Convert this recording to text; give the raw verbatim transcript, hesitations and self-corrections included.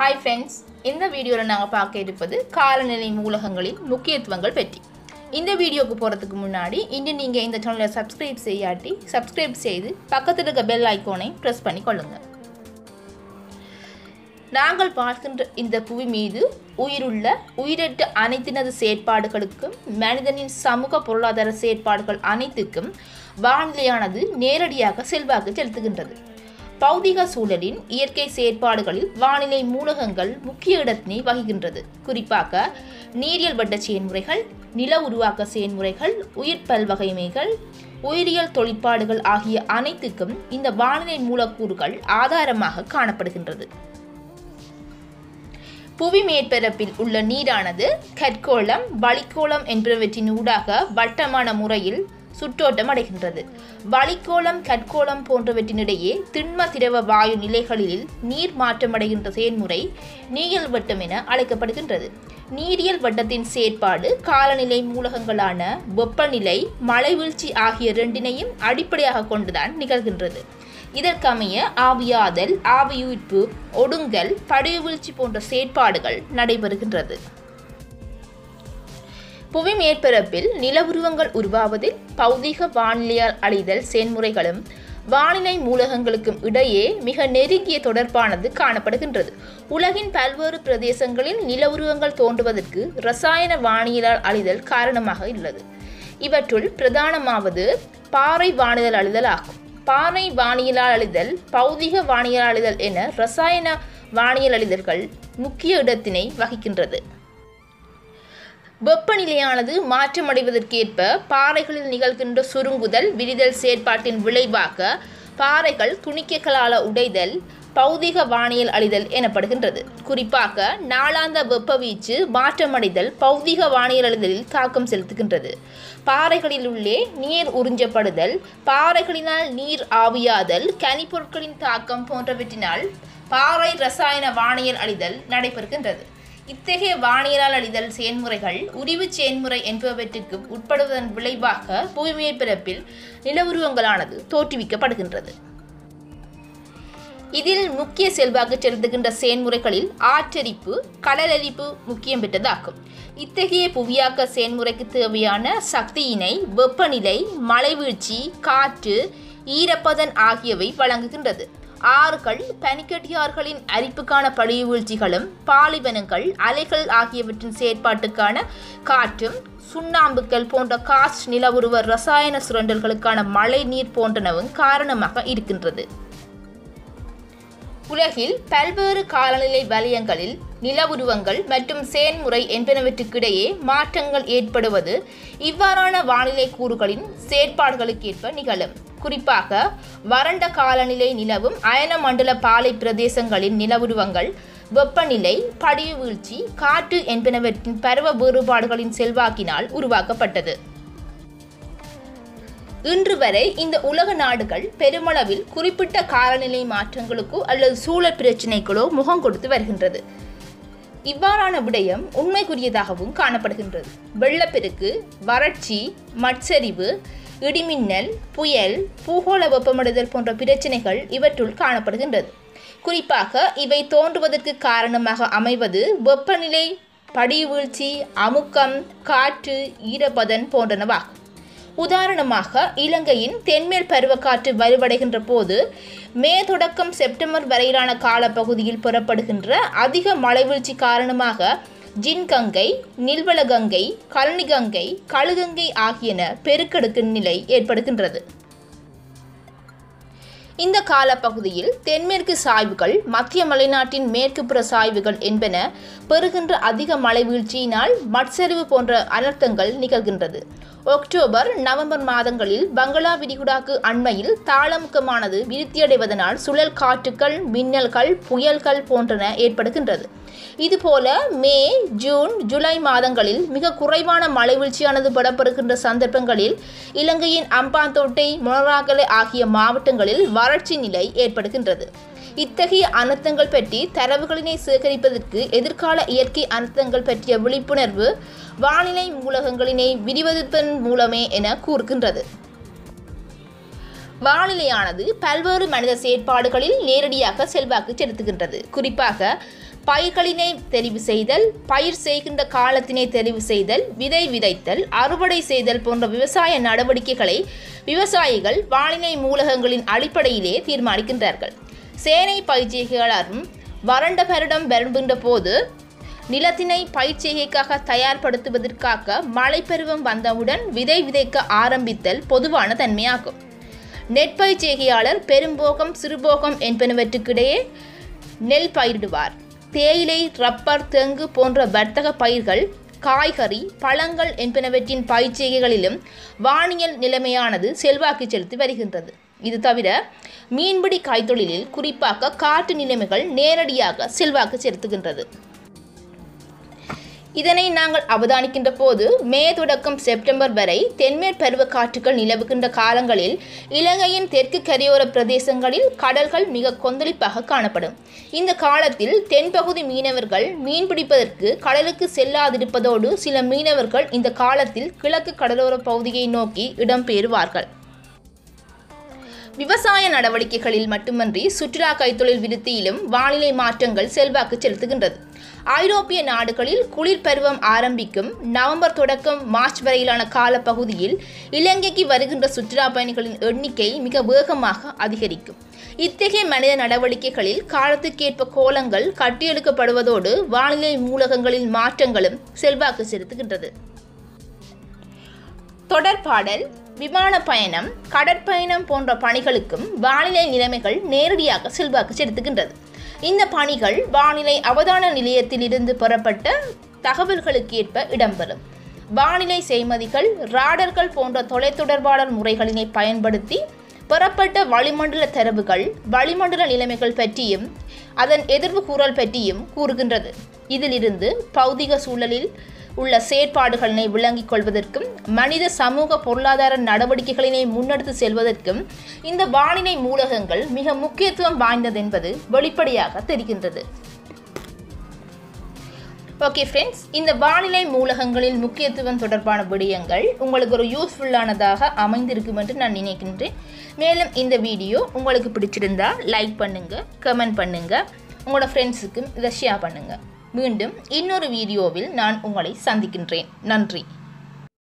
Hi friends, in the video நாங்க பார்க்க இருப்பது காலநிலை மூலகங்களின் முக்கியத்துவங்கள் பற்றி. இந்த வீடியோக்கு போறதுக்கு முன்னாடி இன்னும் நீங்க இந்த சேனலை subscribe செய்யாட்டி subscribe செய்து பக்கத்துல இருக்க bell icon-ஐ press பண்ணிக்கொள்ளுங்க. நாங்கள் பார்க்கின்ற இந்த புவி மீது உயிருள்ள உயிரற்ற அனைத்தினது செயற்பாடுகளுக்கும் மனிதனின் சமூக பொருளாதார செயற்பாடுகள் அனைத்துக்கும் வானிலையானது நேரடியாக செல்வாக்கு செலுத்துகின்றது. பௌதிக சூழலின் இயற்கை செயற்பாடுகளில் வானிலை மூலகங்கள் முக்கிய இடத்தினை வகிக்கின்றது. குறிப்பாக நீரியல் வட்ட செயல்முறைகள், நில உருவாக்க செயல்முறைகள், உயிர் பல்வகைமைகள், உயிரியல் தொழிற்பாடுகள் ஆகிய அனைத்துக்கும் இந்த வானிலை மூலக்கூறுகள் ஆதாரமாக காணப்படுகின்றது. புவி மேற்பரப்பில் உள்ள நீரானது கற்கோளம், வளிக்கோளம் என்பவற்றின் ஊடாக வட்டமான முறையில் சுற்றோட்டம் அடைகின்றது. வளிக்கோளம், கற்கோளம் போன்றவற்றினிடையே திண்ம திரவ வாயு நிலைகளில் நீர் மாற்றமடைகின்ற செயல்முறை நீரியல் வட்டம் என அழைக்கப்படுகின்றது. நீரியல் வட்டத்தின் செயற்பாடு காலநிலை மூலகங்களான வெப்பநிலை, மழைவீழ்ச்சி ஆகிய இரண்டினையும் அடிப்படையாக கொண்டுதான் நிகழ்கின்றது. இதற்கமைய ஆவியாதல், ஆவியூர்ப்பு, ஒடுங்கல், படுவீழ்ச்சி போன்ற செயற்பாடுகள் நடைபெறுகின்றது. புவி மேற்பரப்பில் நில உருவங்கள் உருவாவதில் பௌதிக வானிலையால் அழிதல் செயல்முறைகளும் வானிலை மூலகங்களுக்கும் இடையே மிக நெருங்கிய தொடர்பானது காணப்படுகின்றது. உலகின் பல்வேறு பிரதேசங்களில் நில உருவங்கள் தோன்றுவதற்கு இரசாயன வானியலால் அழிதல் காரணமாக உள்ளது. இவற்றுள் பிரதானமாவது பாறை வானிலை அழிதல் ஆகும். பாறை வானியலால் அழிதல், பௌதிக வானியலால் அழிதல் என இரசாயன வானியல் அழிதல்கள் முக்கிய இடத்தினை வகிக்கின்றது. வெப்பநிலையானது மாற்றமடைவதற்கேற்ப பாறைகளில் நிகழ்கின்ற சுருங்குதல், விரிதல் செயற்பாட்டின் விளைவாக பாறைகள் துணிக்கைகளால் உடைதல் பௌதிக வானியல் அழிதல் எனப்படுகின்றது. குறிப்பாக நாளாந்த வெப்ப வீச்சு மாற்றமடைதல் பௌதிக வானியல் அழிதலில் தாக்கம் செலுத்துகின்றது. பாறைகளில் உள்ளே நீர் உறிஞ்சப்படுதல், பாறைகளினால் நீர் ஆவியாதல், கனிப்பொருட்களின் தாக்கம் போன்றவற்றினால் பாறை இரசாயன வானியல் அழிதல் நடைபெறுகின்றது. இத்தகைய வானியலால் அழிதல் செயல்முறைகள் உரிவு செயல்முறை என்பவற்றுக்கு உட்படுவதன் விளைவாக புவி மேற்பரப்பில் நில உருவங்களானது தோற்றுவிக்கப்படுகின்றது. இதில் முக்கிய செல்வாக்கு செலுத்துகின்ற செயல்முறைகளில் ஆற்றரிப்பு, கடலரிப்பு முக்கியம் பெற்றதாகும். இத்தகைய புவியாக்க செயல்முறைக்கு தேவையான சக்தியினை வெப்பநிலை, மழைவீழ்ச்சி, காற்று, ஈரப்பதன் ஆகியவை வழங்குகின்றது. ஆறுகள், பனிக்கட்டியார்களின் அரிப்புக்கான படுவீழ்ச்சிகளும், பாலிவனங்கள், அலைகள் ஆகியவற்றின் செயற்பாட்டுக்கான காற்றும், சுண்ணாம்புக்கள் போன்ற காற்று நில உருவ இரசாயன சுரண்டல்களுக்கான மழை நீர் போன்றனவும் காரணமாக இருக்கின்றது. உலகில் பல்வேறு காலநிலை வலயங்களில் நில உருவங்கள் மற்றும் செயல்முறை என்பனவற்றுக்கிடையே மாற்றங்கள் ஏற்படுவது இவ்வாறான வானிலை கூறுகளின் செயற்பாடுகளுக்கேற்ப நிகழும். குறிப்பாக வறண்ட காலநிலை நிலவும் அயன மண்டல பாலை பிரதேசங்களின் நில உருவங்கள் வெப்பநிலை, படிவீழ்ச்சி, காற்று என்பனவற்றின் பருவ வேறுபாடுகளின் செல்வாக்கினால் உருவாக்கப்பட்டது. இன்று வரை இந்த உலக நாடுகள் பெருமளவில் குறிப்பிட்ட காலநிலை மாற்றங்களுக்கோ அல்லது சூழல் பிரச்சினைகளோ முகம் கொடுத்து வருகின்றது. இவ்வாறான விடயம் உண்மைக்குரியதாகவும் காணப்படுகின்றது. வெள்ளப்பெருக்கு, வறட்சி, மட்சரிவு, இடிமின்னல், புயல், பூகோள வெப்பமடைதல் போன்ற பிரச்சினைகள் இவற்றுள் காணப்படுகின்றது. குறிப்பாக இவை தோன்றுவதற்கு காரணமாக அமைவது வெப்பநிலை, படிவீழ்ச்சி, அமுக்கம், காற்று, ஈரப்பதன் போன்றனவாகும். உதாரணமாக இலங்கையின் தென்மேல் பருவக்காற்று வலுவடைகின்ற போது மே தொடக்கம் செப்டம்பர் வரையிலான காலப்பகுதியில் புறப்படுகின்ற அதிக மழைவீழ்ச்சி காரணமாக ஜின்கங்கை, நில்வலகங்கை, கலனிகங்கை, கழுகங்கை ஆகியன பெருக்கெடுக்கும் நிலை ஏற்படுகின்றது. இந்த காலப்பகுதியில் தென்மேற்கு சாய்வுகள், மத்திய மலைநாட்டின் மேற்கு புற சாய்வுகள் என்பன பெறுகின்ற அதிக மழைவீழ்ச்சியினால் மட்சரிவு போன்ற அனர்த்தங்கள் நிகழ்கின்றது. அக்டோபர், நவம்பர் மாதங்களில் பங்களா விரிகுடாக்கு அண்மையில் தாளமுக்கமானது விருத்தியடைவதனால் சுழல் காற்றுக்கள், மின்னல்கள், புயல்கள் போன்றன ஏற்படுகின்றது. இதுபோல மே, ஜூன், ஜூலை மாதங்களில் மிக குறைவான மழைவீழ்ச்சியானது பெறப்படுகின்ற சந்தர்ப்பங்களில் இலங்கையின் அம்பாந்தோட்டை, மொனராகலை ஆகிய மாவட்டங்களில் வறட்சி நிலை ஏற்படுகின்றது. இத்தகைய அனர்த்தங்கள் பற்றி தரவுகளினை சேகரிப்பதற்கு எதிர்கால இயற்கை அனர்த்தங்கள் பற்றிய விழிப்புணர்வு வானிலை மூலகங்களினை விரிவதன் மூலமே என கூறுகின்றது. வானிலையானது பல்வேறு மனித செயற்பாடுகளில் நேரடியாக செல்வாக்கு செலுத்துகின்றது. குறிப்பாக பயிர்களினை தெரிவு செய்தல், பயிர் செய்கின்ற காலத்தினை தெரிவு செய்தல், விதை விதைத்தல், அறுவடை செய்தல் போன்ற விவசாய நடவடிக்கைகளை விவசாயிகள் வானிலை மூலகங்களின் அடிப்படையிலே தீர்மானிக்கின்றார்கள். சேனை பயிர்ச்செய்கையாளரும் வறண்ட பருடம் வருகின்ற போது நிலத்தினை பயிர்ச்செய்கைக்காக தயார்படுத்துவதற்காக மழை பருவம் வந்தவுடன் விதை விதைக்க ஆரம்பித்தல் பொதுவான தன்மையாகும். நெற்பயிர் செய்கையாளர் பெரும்போகம், சிறுபோகம் என்பனவற்றுக்கிடையே நெல் பயிரிடுவார். தேயிலை, ரப்பர், தெங்கு போன்ற வர்த்தக பயிர்கள், காய்கறி, பழங்கள் என்பனவற்றின் பயிர்ச்செய்கைகளிலும் வானியல் நிலைமையானது செல்வாக்கு செலுத்தி வருகின்றது. இது தவிர மீன்பிடி கைத்தொழிலில் குறிப்பாக காற்று நிலைமைகள் நேரடியாக செல்வாக்கு செலுத்துகின்றது. இதனை நாங்கள் அவதானிக்கின்ற போது மே தொடக்கம் செப்டம்பர் வரை தென்மேற் பருவ காற்றுகள் நிலவுகின்ற காலங்களில் இலங்கையின் தெற்கு கரையோர பிரதேசங்களில் கடல்கள் மிக கொந்தளிப்பாக காணப்படும். இந்த காலத்தில் தென்பகுதி மீனவர்கள் மீன்பிடிப்பதற்கு கடலுக்கு செல்லாதிருப்பதோடு சில மீனவர்கள் இந்த காலத்தில் கிழக்கு கடலோர பகுதியை நோக்கி இடம்பெயர்வார்கள். விவசாய நடவடிக்கைகளில் மட்டுமன்றி சுற்றுலா கைத்தொழில் விருத்தியிலும் வானிலை மாற்றங்கள் செல்வாக்கு செலுத்துகின்றது. ஐரோப்பிய நாடுகளில் குளிர் பருவம் ஆரம்பிக்கும் நவம்பர் தொடக்கம் மார்ச் வரையிலான காலப்பகுதியில் இலங்கைக்கு வருகின்ற சுற்றுலா பயணிகளின் எண்ணிக்கை மிக வேகமாக அதிகரிக்கும். இத்தகைய மனித நடவடிக்கைகளில் காலத்துக்கேற்ப கோலங்கள் கட்டியெழுக்கப்படுவதோடு வானிலை மூலகங்களின் மாற்றங்களும் செல்வாக்கு செலுத்துகின்றது. தொடர்பாடல், விமான பயணம், கடற்பயணம் போன்ற பணிகளுக்கும் வானிலை நிலைமைகள் நேரடியாக செல்வாக்கு செலுத்துகின்றது. இந்த பணிகள் வானிலை அவதான நிலையத்திலிருந்து பெறப்பட்ட தகவல்களுக்கு ஏற்ப இடம்பெறும். வானிலை செய்மதிகள், ராடர்கள் போன்ற தொலைத்தொடர்பாளர் முறைகளினை பயன்படுத்தி பெறப்பட்ட வளிமண்டல தரவுகள் வளிமண்டல நிலைமைகள் பற்றியும் அதன் எதிர்வு கூறல் பற்றியும் கூறுகின்றது. இதிலிருந்து பௌதிக சூழலில் உள்ள செயற்பாடுகளினை விளங்கிக் கொள்வதற்கும் மனித சமூக பொருளாதார நடவடிக்கைகளினை முன்னெடுத்து செல்வதற்கும் இந்த வானிலை மூலகங்கள் மிக முக்கியத்துவம் வாய்ந்தது என்பது வெளிப்படையாக தெரிகின்றது. ஓகே ஃப்ரெண்ட்ஸ், இந்த வானிலை மூலகங்களின் முக்கியத்துவம் தொடர்பான விடயங்கள் உங்களுக்கு ஒரு யூஸ்ஃபுல்லானதாக அமைந்திருக்கும் என்று நான் நினைக்கின்றேன். மேலும் இந்த வீடியோ உங்களுக்கு பிடிச்சிருந்தா லைக் பண்ணுங்கள், கமெண்ட் பண்ணுங்கள், உங்களோட ஃப்ரெண்ட்ஸுக்கும் இதை ஷேர் பண்ணுங்கள். மீண்டும் இன்னொரு வீடியோவில் நான் உங்களை சந்திக்கின்றேன். நன்றி.